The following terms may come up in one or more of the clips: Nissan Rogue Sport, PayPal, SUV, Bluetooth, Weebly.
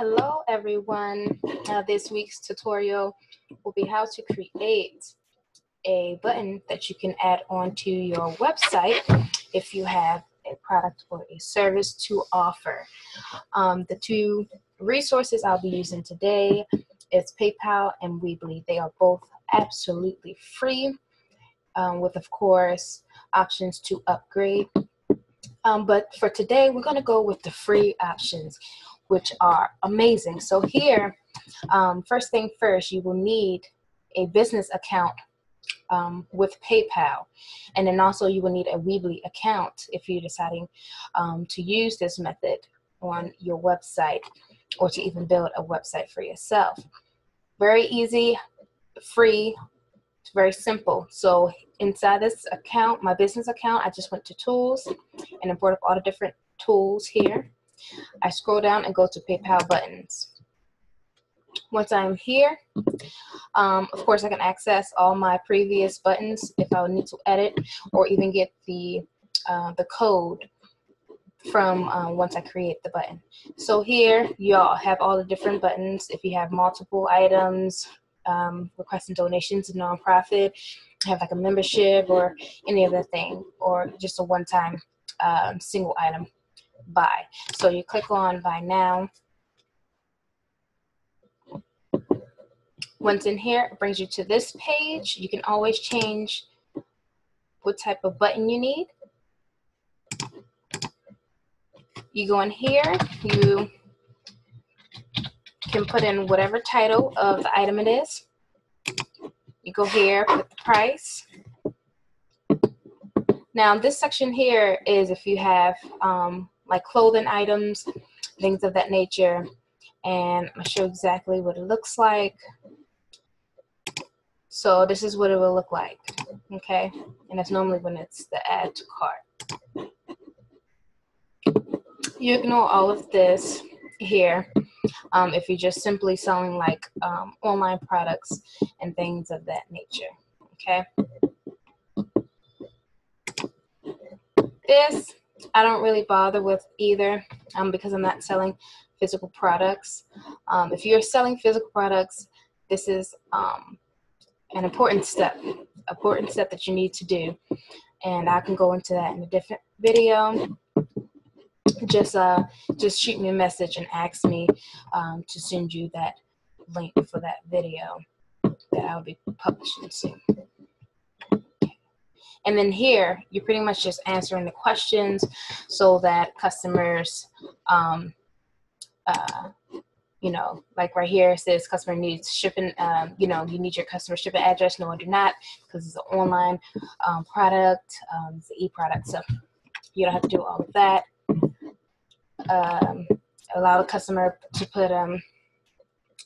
Hello everyone. This week's tutorial will be how to create a button that you can add onto your website if you have a product or a service to offer. The two resources I'll be using today is PayPal and Weebly. They are both absolutely free with, of course, options to upgrade. But for today, we're going to go with the free options, which are amazing. So here, first thing first, you will need a business account with PayPal. And then also you will need a Weebly account if you're deciding to use this method on your website or to even build a website for yourself. Very easy, free, very simple. So inside this account, my business account, I just went to tools and I brought up all the different tools here. I scroll down and go to PayPal buttons. Once I'm here, of course I can access all my previous buttons if I would need to edit or even get the code from once I create the button. So here y'all have all the different buttons. If you have multiple items, requesting donations to nonprofit, have like a membership or any other thing, or just a one-time single item buy. So you click on buy now. Once in here, it brings you to this page. You can always change what type of button you need. You go in here, you can put in whatever title of the item it is. You go here, put the price. Now this section here is if you have like clothing items, things of that nature, and I'll show exactly what it looks like. So this is what it will look like, okay? And that's normally when it's the add to cart. You ignore all of this here if you're just simply selling like online products and things of that nature, okay? This, I don't really bother with either because I'm not selling physical products. If you're selling physical products, this is an important step that you need to do. And I can go into that in a different video. Just shoot me a message and ask me to send you that link for that video that I'll be publishing soon. And then here, you're pretty much just answering the questions so that customers, you know, like right here it says customer needs shipping, you know, you need your customer shipping address. No, I do not, because it's an online product, it's an e-product, so you don't have to do all of that. Allow the customer to put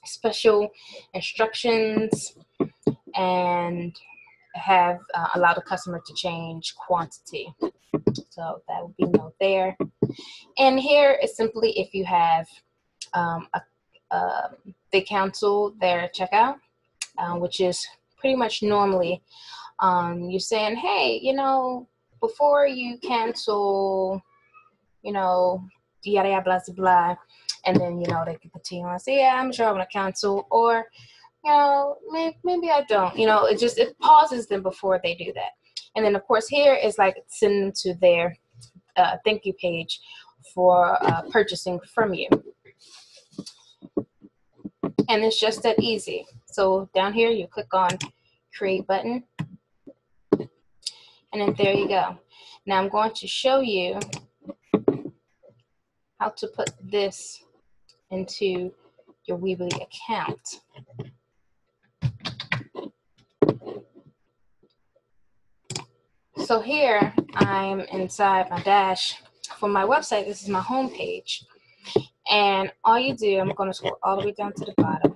special instructions and have allowed the customer to change quantity. So that would be no there. And here is simply if you have they cancel their checkout, which is pretty much normally you're saying, hey, you know, before you cancel, you know, yada yada blah blah blah, and then you know they can continue and say, yeah, I'm sure I want to cancel, or you know, maybe I don't. You know, it pauses them before they do that. And then of course here is like send them to their thank you page for purchasing from you. And it's just that easy. So down here you click on create button, and then there you go. Now I'm going to show you how to put this into your Weebly account. So here I'm inside my dash for my website. This is my home page. And all you do, I'm going to scroll all the way down to the bottom.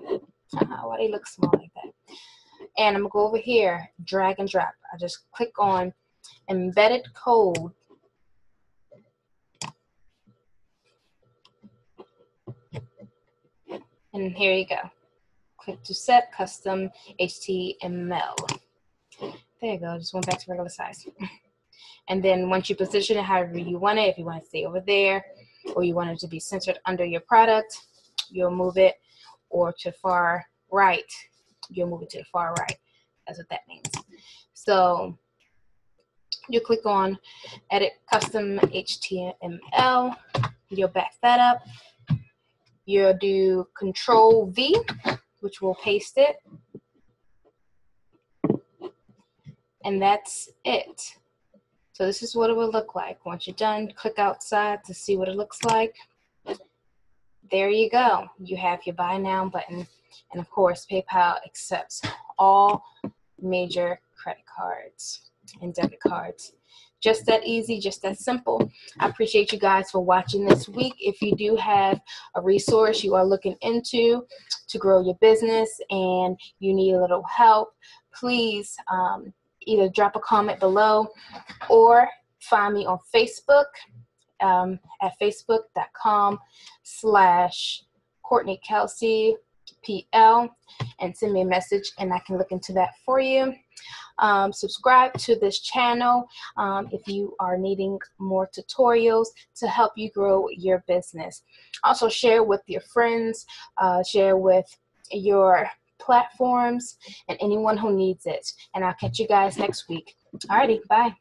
Why they look small like that? And I'm going to go over here, drag and drop. I just click on embedded code. And here you go. Click to set custom HTML. There you go, just went back to regular size. And then once you position it however you want it, if you want it to stay over there, or you want it to be centered under your product, you'll move it, or to far right, you'll move it to the far right. That's what that means. So you click on edit custom HTML, you'll back that up. You'll do Control V, which will paste it. And that's it. So this is what it will look like. Once you're done, click outside to see what it looks like. There you go. You have your buy now button. And of course, PayPal accepts all major credit cards and debit cards. Just that easy, just that simple. I appreciate you guys for watching this week. If you do have a resource you are looking into to grow your business and you need a little help, please either drop a comment below or find me on Facebook at facebook.com/CourtneyKelseyPL and send me a message and I can look into that for you. Subscribe to this channel if you are needing more tutorials to help you grow your business. Also share with your friends, share with your platforms and anyone who needs it. And I'll catch you guys next week. Alrighty, bye.